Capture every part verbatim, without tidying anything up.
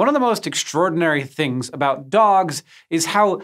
One of the most extraordinary things about dogs is how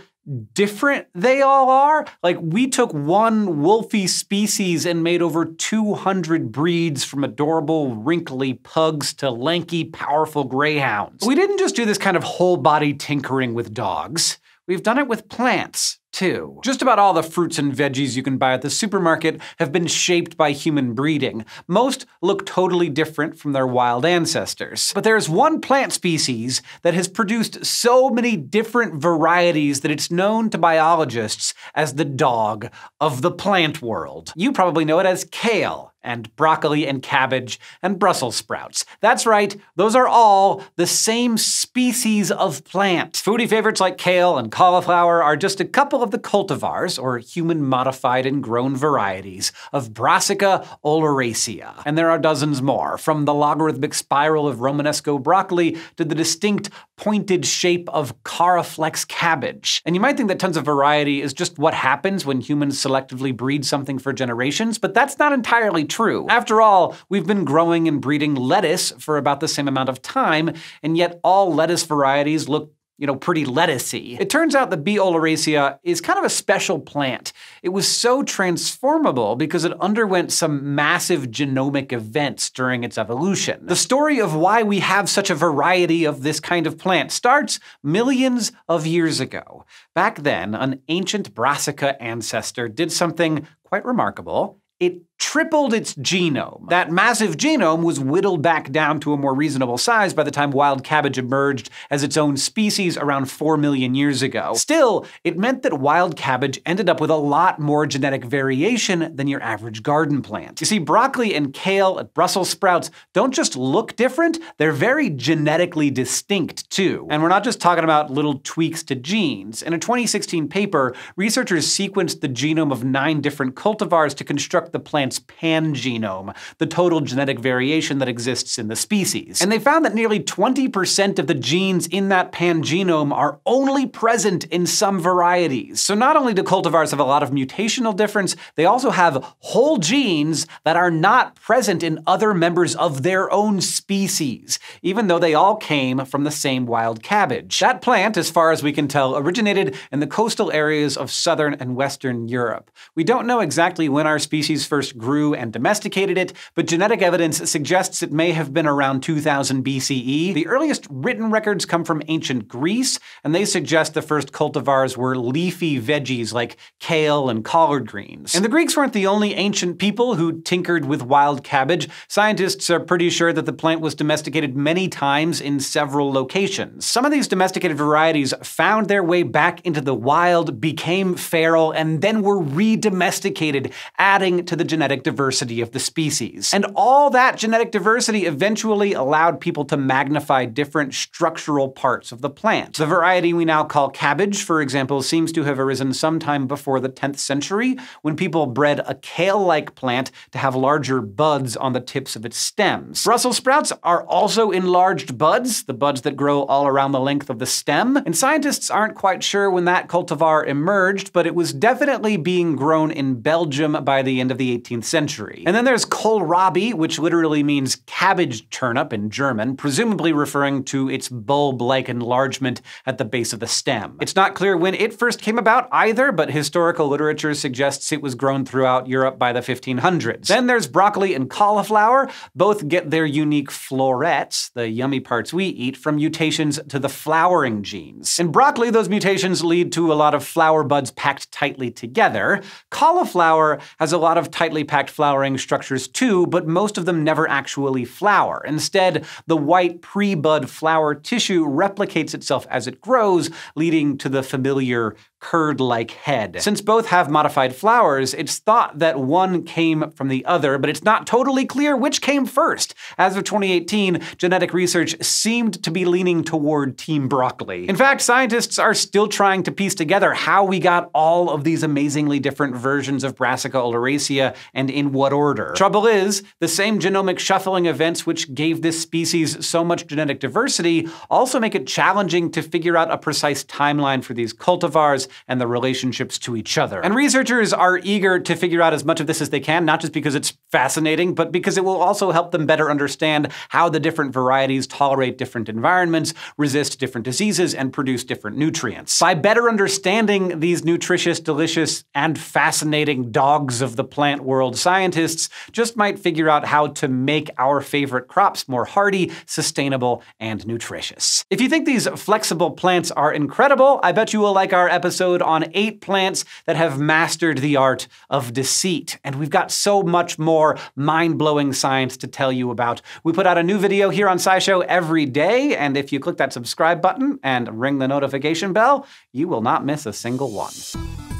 different they all are. Like, we took one wolfy species and made over two hundred breeds, from adorable, wrinkly pugs to lanky, powerful greyhounds. We didn't just do this kind of whole-body tinkering with dogs. We've done it with plants, too. Just about all the fruits and veggies you can buy at the supermarket have been shaped by human breeding. Most look totally different from their wild ancestors. But there's one plant species that has produced so many different varieties that it's known to biologists as the dog of the plant world. You probably know it as kale, and broccoli and cabbage and Brussels sprouts. That's right, those are all the same species of plant. Foodie favorites like kale and cauliflower are just a couple of the cultivars, or human-modified and grown varieties, of Brassica oleracea. And there are dozens more, from the logarithmic spiral of Romanesco broccoli to the distinct pointed shape of Caraflex cabbage. And you might think that tons of variety is just what happens when humans selectively breed something for generations, but that's not entirely true. True. After all, we've been growing and breeding lettuce for about the same amount of time, and yet all lettuce varieties look, you know, pretty lettucey. It turns out that B. oleracea is kind of a special plant. It was so transformable because it underwent some massive genomic events during its evolution. The story of why we have such a variety of this kind of plant starts millions of years ago. Back then, an ancient Brassica ancestor did something quite remarkable. It tripled its genome. That massive genome was whittled back down to a more reasonable size by the time wild cabbage emerged as its own species around four million years ago. Still, it meant that wild cabbage ended up with a lot more genetic variation than your average garden plant. You see, broccoli and kale and Brussels sprouts don't just look different, they're very genetically distinct, too. And we're not just talking about little tweaks to genes. In a twenty sixteen paper, researchers sequenced the genome of nine different cultivars to construct the plant pangenome, the total genetic variation that exists in the species. And they found that nearly twenty percent of the genes in that pangenome are only present in some varieties. So not only do cultivars have a lot of mutational difference, they also have whole genes that are not present in other members of their own species, even though they all came from the same wild cabbage. That plant, as far as we can tell, originated in the coastal areas of southern and western Europe. We don't know exactly when our species first grew and domesticated it, but genetic evidence suggests it may have been around two thousand B C E. The earliest written records come from ancient Greece, and they suggest the first cultivars were leafy veggies like kale and collard greens. And the Greeks weren't the only ancient people who tinkered with wild cabbage. Scientists are pretty sure that the plant was domesticated many times in several locations. Some of these domesticated varieties found their way back into the wild, became feral, and then were re-domesticated, adding to the genetic diversity of the species. And all that genetic diversity eventually allowed people to magnify different structural parts of the plant. The variety we now call cabbage, for example, seems to have arisen sometime before the tenth century, when people bred a kale-like plant to have larger buds on the tips of its stems. Brussels sprouts are also enlarged buds, the buds that grow all around the length of the stem, and scientists aren't quite sure when that cultivar emerged, but it was definitely being grown in Belgium by the end of the eighteenth century. And then there's kohlrabi, which literally means cabbage turnip in German, presumably referring to its bulb-like enlargement at the base of the stem. It's not clear when it first came about either, but historical literature suggests it was grown throughout Europe by the fifteen hundreds. Then there's broccoli and cauliflower. Both get their unique florets, the yummy parts we eat, from mutations to the flowering genes. In broccoli, those mutations lead to a lot of flower buds packed tightly together. Cauliflower has a lot of tightly packed flowering structures too, but most of them never actually flower. Instead, the white pre-bud flower tissue replicates itself as it grows, leading to the familiar curd-like head. Since both have modified flowers, it's thought that one came from the other, but it's not totally clear which came first. As of twenty eighteen, genetic research seemed to be leaning toward Team Broccoli. In fact, scientists are still trying to piece together how we got all of these amazingly different versions of Brassica oleracea and in what order. Trouble is, the same genomic shuffling events which gave this species so much genetic diversity also make it challenging to figure out a precise timeline for these cultivars ideas and the relationships to each other. And researchers are eager to figure out as much of this as they can, not just because it's fascinating, but because it will also help them better understand how the different varieties tolerate different environments, resist different diseases, and produce different nutrients. By better understanding these nutritious, delicious, and fascinating dogs of the plant world, scientists just might figure out how to make our favorite crops more hardy, sustainable, and nutritious. If you think these flexible plants are incredible, I bet you will like our episode on eight plants that have mastered the art of deceit. And we've got so much more mind-blowing science to tell you about. We put out a new video here on SciShow every day, and if you click that subscribe button and ring the notification bell, you will not miss a single one.